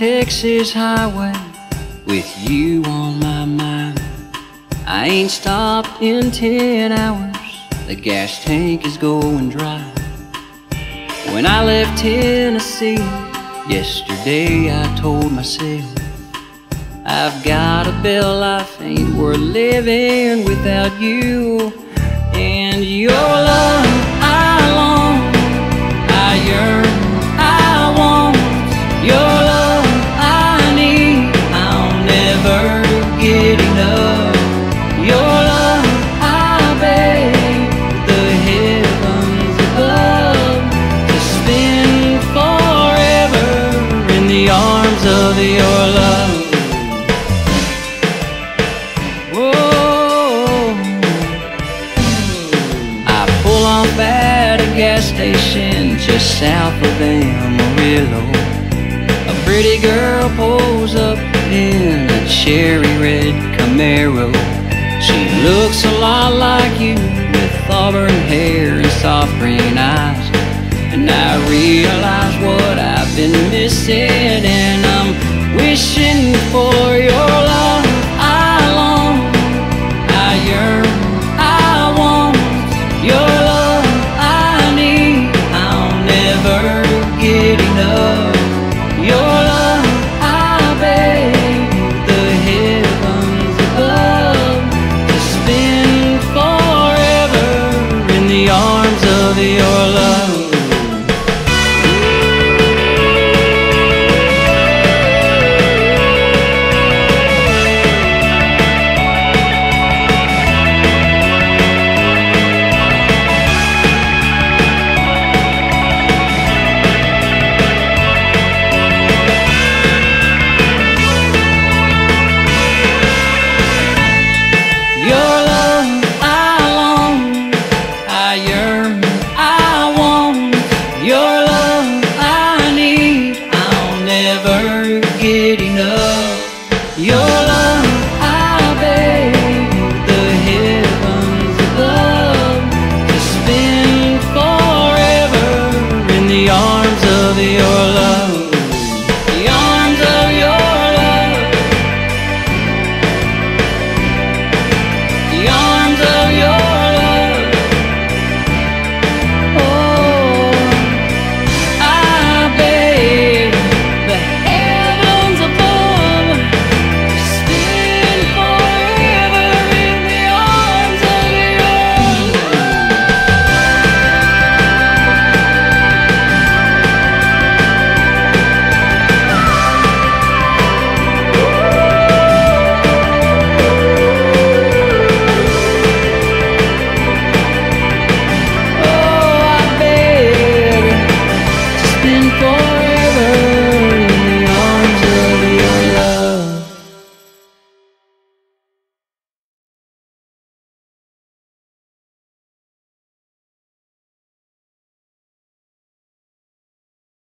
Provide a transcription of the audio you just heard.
Texas highway with you on my mind. I ain't stopped in 10 hours, the gas tank is going dry. When I left Tennessee yesterday, I told myself I've got a better life, ain't worth living without you. And your love I long, I yearn, I want. Your love I need, I'll never get enough. Your love I beg, the heavens above, to spend forever in the arms of your love. Gas station just south of Amarillo, a pretty girl pulls up in a cherry red Camaro. She looks a lot like you, with auburn hair and soft green eyes. And I realize what I've been missing, and I'm wishing for you.